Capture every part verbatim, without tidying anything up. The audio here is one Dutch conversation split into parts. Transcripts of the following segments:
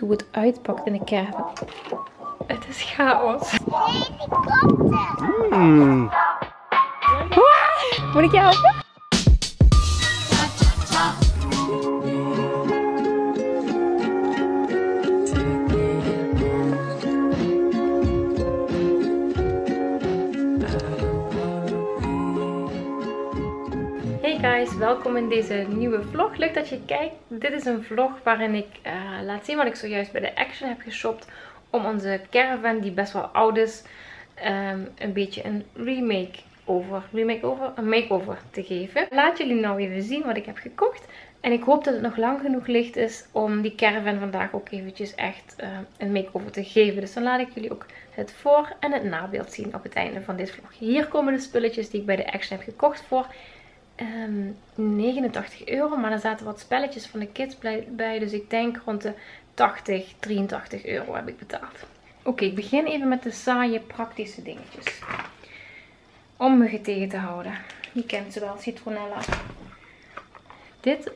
hoe het uitpakt in de caravan. Het is chaos. Mm. Ah, moet ik je helpen? Welkom in deze nieuwe vlog. Leuk dat je kijkt. Dit is een vlog waarin ik uh, laat zien wat ik zojuist bij de Action heb geshopt. Om onze caravan, die best wel oud is, um, een beetje een remake over, remake over, een makeover te geven. Laat jullie nou even zien wat ik heb gekocht. En ik hoop dat het nog lang genoeg licht is om die caravan vandaag ook eventjes echt uh, een makeover te geven. Dus dan laat ik jullie ook het voor- en het nabeeld zien op het einde van dit vlog. Hier komen de spulletjes die ik bij de Action heb gekocht voor Um, negenentachtig euro, maar er zaten wat spelletjes van de kids bij, dus ik denk rond de tachtig, drieëntachtig euro heb ik betaald. Oké, okay, ik begin even met de saaie praktische dingetjes. Om muggen tegen te houden. Je kent ze wel, citronella. Dit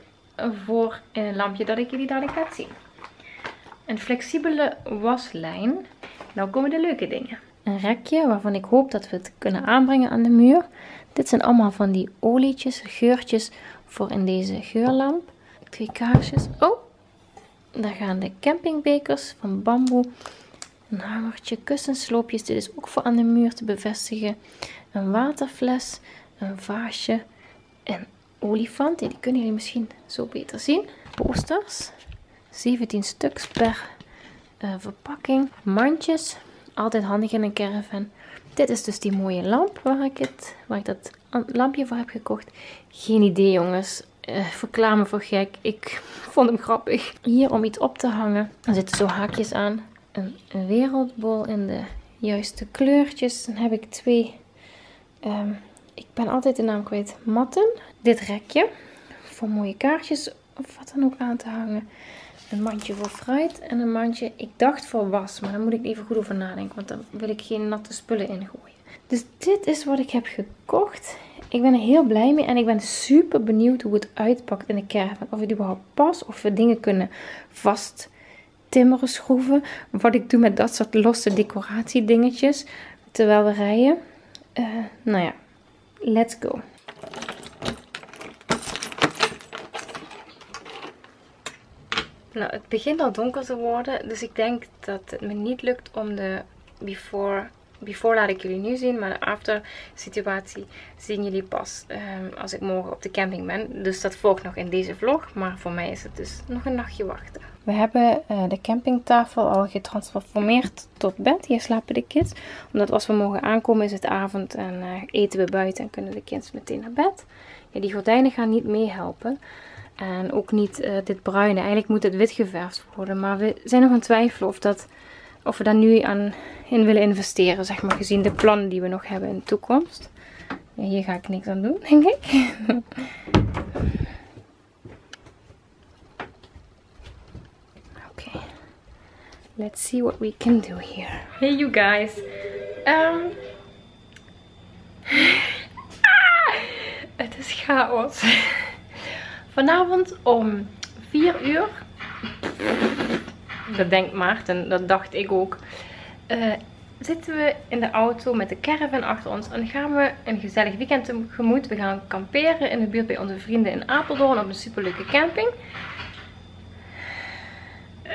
voor in een lampje dat ik jullie dadelijk laat zien. Een flexibele waslijn. Nou komen de leuke dingen. Een rekje waarvan ik hoop dat we het kunnen aanbrengen aan de muur. Dit zijn allemaal van die olietjes, geurtjes voor in deze geurlamp. Twee kaarsjes. Oh, daar gaan de campingbekers van bamboe. Een hangertje, kussensloopjes. Dit is ook voor aan de muur te bevestigen. Een waterfles, een vaasje en olifanten. Die kunnen jullie misschien zo beter zien. Posters, zeventien stuks per uh, verpakking. Mandjes. Altijd handig in een caravan. Dit is dus die mooie lamp waar ik, het, waar ik dat lampje voor heb gekocht. Geen idee jongens. Uh, verklaar me voor gek. Ik vond hem grappig. Hier om iets op te hangen. Er zitten zo haakjes aan. Een, een wereldbol in de juiste kleurtjes. Dan heb ik twee. Um, ik ben altijd de naam kwijt. Matten. Dit rekje. Voor mooie kaartjes of wat dan ook aan te hangen. Een mandje voor fruit en een mandje, ik dacht voor was, maar daar moet ik even goed over nadenken, want dan wil ik geen natte spullen ingooien. Dus dit is wat ik heb gekocht. Ik ben er heel blij mee en ik ben super benieuwd hoe het uitpakt in de caravan. Of het überhaupt past, of we dingen kunnen vast timmeren, schroeven. Wat ik doe met dat soort losse decoratiedingetjes, terwijl we rijden. Uh, nou ja, let's go. Nou, het begint al donker te worden, dus ik denk dat het me niet lukt om de before, before laat ik jullie nu zien, maar de after situatie zien jullie pas um, als ik morgen op de camping ben. Dus dat volgt nog in deze vlog, maar voor mij is het dus nog een nachtje wachten. We hebben uh, de campingtafel al getransformeerd tot bed. Hier slapen de kids, omdat als we morgen aankomen is het avond en uh, eten we buiten en kunnen de kids meteen naar bed. Ja, die gordijnen gaan niet meehelpen. En ook niet uh, dit bruine. Eigenlijk moet het wit geverfd worden. Maar we zijn nog aan het twijfelen of, dat, of we daar nu aan in willen investeren. Zeg maar gezien de plannen die we nog hebben in de toekomst. Ja, hier ga ik niks aan doen, denk ik. Oké. Okay. Let's see what we can do here. Hey you guys. Um... ah! Het is chaos. Vanavond om vier uur, dat denkt Maarten, dat dacht ik ook, uh, zitten we in de auto met de caravan achter ons en gaan we een gezellig weekend tegemoet. We gaan kamperen in de buurt bij onze vrienden in Apeldoorn op een superleuke camping. Uh,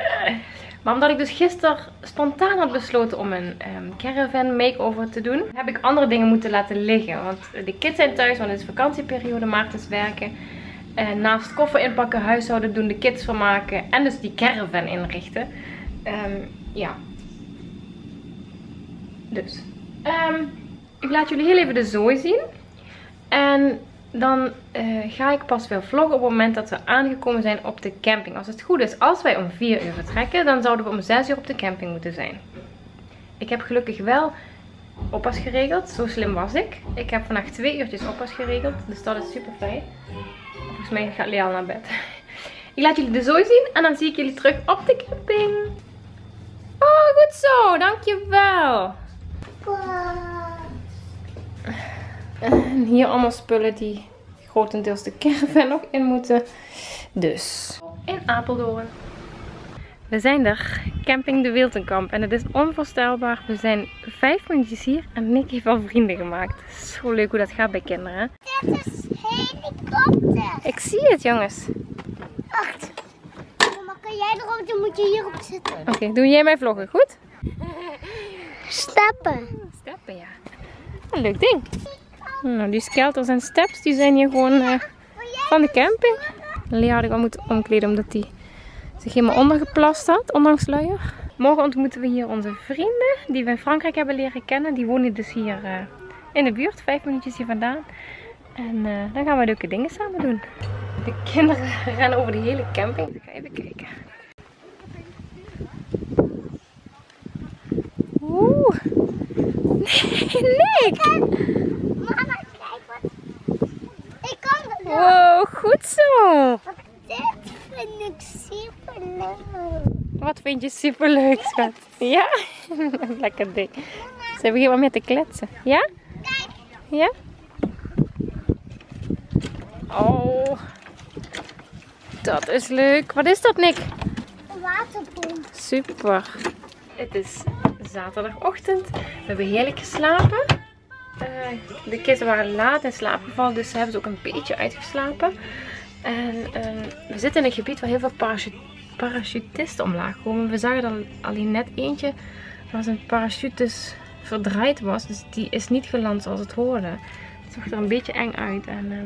maar omdat ik dus gisteren spontaan had besloten om een um, caravan makeover te doen, heb ik andere dingen moeten laten liggen. Want de kids zijn thuis, want het is vakantieperiode, Maarten is werken. Uh, naast koffer inpakken, huishouden doen, de kids vermaken en dus die caravan inrichten. Um, ja. Dus. Um, ik laat jullie heel even de zooi zien. En dan uh, ga ik pas weer vloggen op het moment dat we aangekomen zijn op de camping. Als het goed is, als wij om vier uur vertrekken, dan zouden we om zes uur op de camping moeten zijn. Ik heb gelukkig wel oppas geregeld, zo slim was ik. Ik heb vandaag twee uurtjes oppas geregeld, dus dat is super fijn. Volgens mij gaat Leal naar bed. Ik laat jullie de zooi zien en dan zie ik jullie terug op de camping. Oh, goed zo. Dankjewel. En hier allemaal spullen die grotendeels de caravan nog in moeten. Dus. In Apeldoorn. We zijn er, Camping de Wiltenkamp, en het is onvoorstelbaar. We zijn vijf minuutjes hier en Nick heeft al vrienden gemaakt. Zo leuk hoe dat gaat bij kinderen. Dit is helikopter. Ik zie het, jongens. Wacht. Mama, kan jij erop? Dan moet je hierop zitten. Oké, okay, doe jij mijn vloggen, goed? Stappen. Stappen, ja. Een leuk ding. Nou, die skelters en steps die zijn hier gewoon uh, van de camping. Lea had ik al moeten omkleden omdat die zich helemaal ondergeplast had, ondanks luier. Morgen ontmoeten we hier onze vrienden die we in Frankrijk hebben leren kennen. Die wonen dus hier uh, in de buurt, vijf minuutjes hier vandaan. En uh, dan gaan we leuke dingen samen doen. De kinderen rennen over de hele camping. Ik ga even kijken. Oeh. Nee, Nick! Mama, kijk wat. Ik kan het wel. Wow, goed zo. Dit vind ik superleuk. Wat vind je superleuk, schat? Ja? Lekker ding. Ze hebben hier wat meer te kletsen. Ja? Kijk. Ja? Oh. Dat is leuk. Wat is dat, Nick? Een waterpomp. Super. Het is zaterdagochtend. We hebben heerlijk geslapen. Uh, de kids waren laat in slaap gevallen, dus ze hebben ze ook een beetje uitgeslapen. En uh, we zitten in een gebied waar heel veel parachut parachutisten omlaag komen. We zagen dan alleen net eentje waar zijn parachute dus verdraaid was. Dus die is niet geland zoals het hoorde. Het zag er een beetje eng uit. En, uh,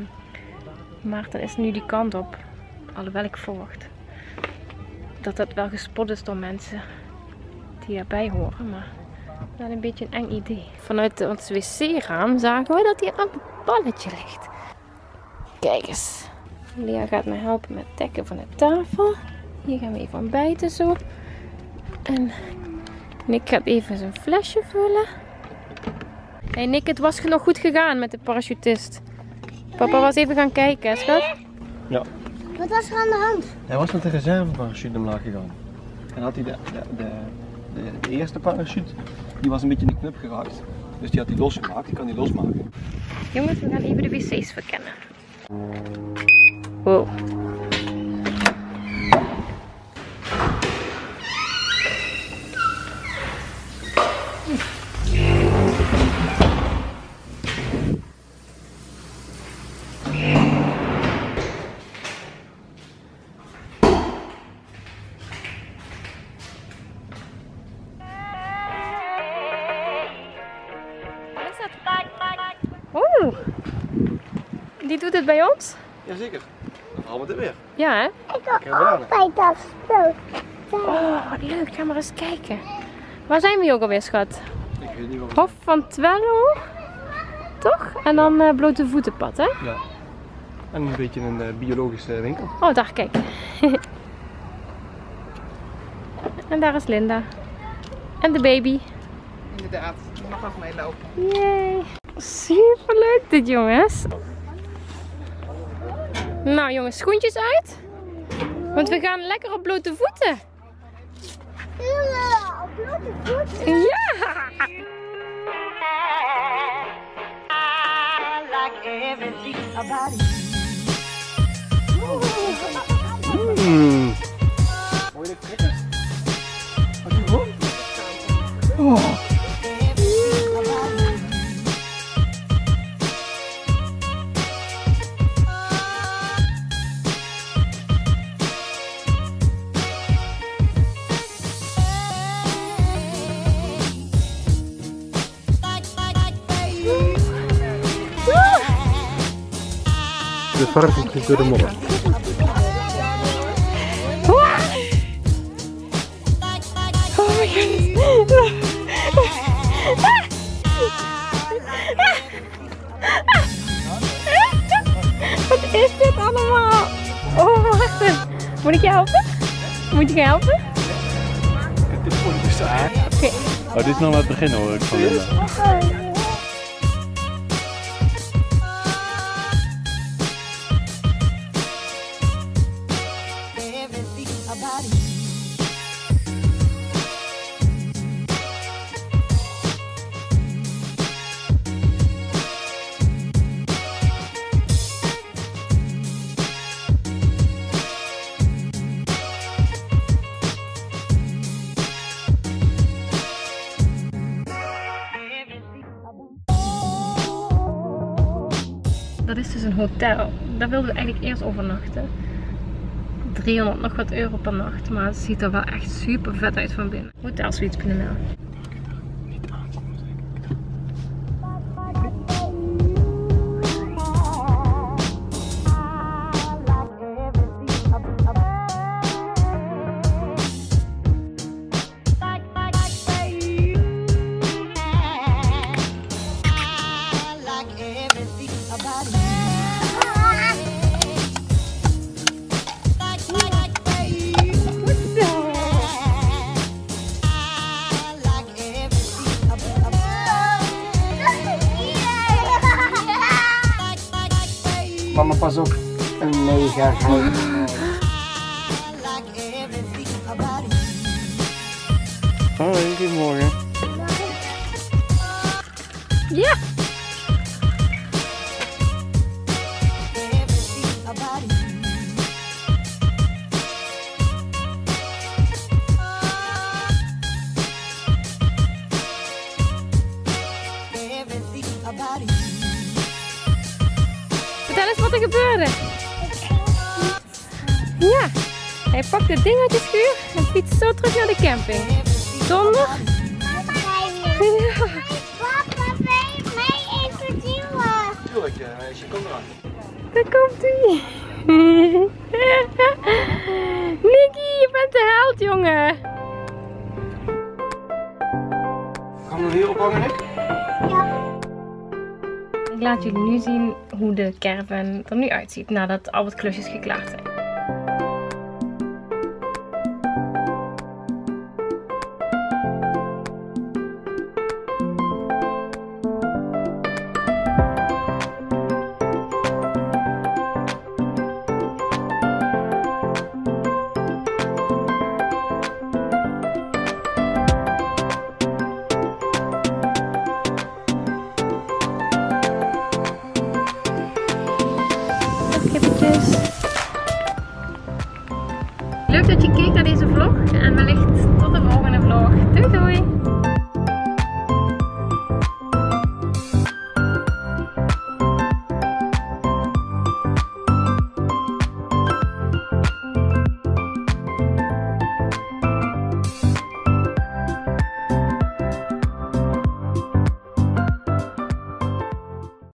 Maarten is nu die kant op. Alhoewel ik verwacht dat dat wel gespot is door mensen die daarbij horen, maar dat is een beetje een eng idee. Vanuit ons wc-raam zagen we dat hij aan het balletje ligt. Kijk eens. Lea gaat me helpen met het dekken van de tafel. Hier gaan we even ontbijten zo. En Nick gaat even zijn flesje vullen. Hé hey Nick, het was nog goed gegaan met de parachutist. Papa was even gaan kijken, schat. Ja. Wat was er aan de hand? Hij was met de reserveparachute omlaag gegaan. En had hij de, de, de, de, de eerste parachute, die was een beetje in de knop geraakt. Dus die had hij losgemaakt, die kan hij losmaken. Jongens, we gaan even de wc's verkennen. Wow. Oeh, die doet het bij ons? Jazeker, dan halen we het weer. Ja, hè? Ik wil altijd dat spul. Oh, wat leuk, ga maar eens kijken. Waar zijn we ook alweer, schat? Ik weet niet waarom. Hof van Twello, toch? En dan uh, blote voetenpad, hè? Ja, en een beetje een uh, biologische winkel. Oh, daar, kijk. En daar is Linda. En de baby. Inderdaad, ik mag ook meelopen. Yay. Super leuk dit, jongens. Nou jongens, schoentjes uit. Want we gaan lekker op blote voeten. Ja, op blote voeten. Ja! Mm. Oh. De vark is door de modder. Oh my god. Wat is dit allemaal? Oh, wacht even. Moet ik je helpen? Moet ik je helpen? Het is voor de saai. Oh, dit is nog maar het begin, hoor ik van Linda. dat is dus een hotel. Daar wilden we eigenlijk eerst overnachten. driehonderd nog wat euro per nacht, maar het ziet er wel echt super vet uit van binnen. Hotelsuites punt n l. Mama, pas op, een mega gouden. Hoi, goedemorgen. Ja! Vertel eens wat er gebeurde. Ja, hij pakt het ding uit de schuur en fietst zo terug naar de camping. Zonder. Papa, wil je mij interviewen? Tuurlijk, meisje, kom eraan. Daar komt hij. Nicky, je bent de held, jongen. Gaan we hem hier ophangen, Nick? Ja. Ik laat jullie nu zien hoe de caravan er nu uitziet nadat al wat klusjes geklaard zijn. Leuk dat je keek naar deze vlog en wellicht tot de volgende vlog. Doei doei!